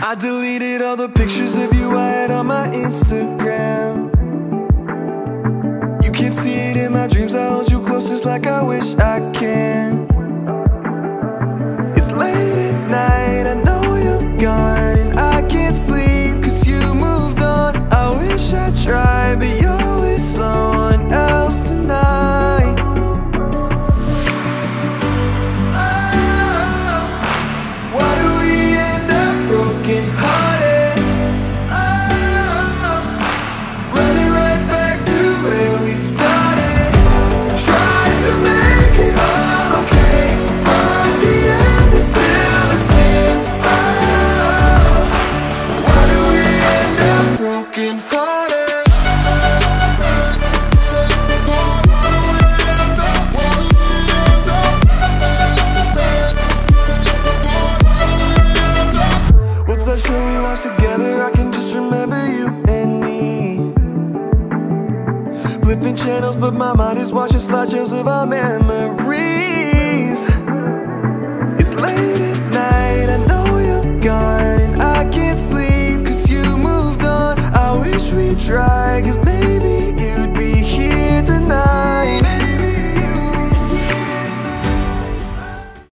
I deleted all the pictures of you I had on my Instagram. You can't see it in my dreams, I hold you close just like I wish I can. It's late at night, I know you're gone, and I can't sleep cause you moved on. I wish I tried, but you're with someone else tonight. Oh, why do we end up broken hearted? Oh, running right back to where we started. Tried to make it all okay, but the end is still the same. Oh, why do we end up broken hearted? Together, I can just remember you and me, flipping channels, but my mind is watching slideshows of our memories. It's late at night, I know you're gone, and I can't sleep cause you moved on. I wish we tried, cause maybe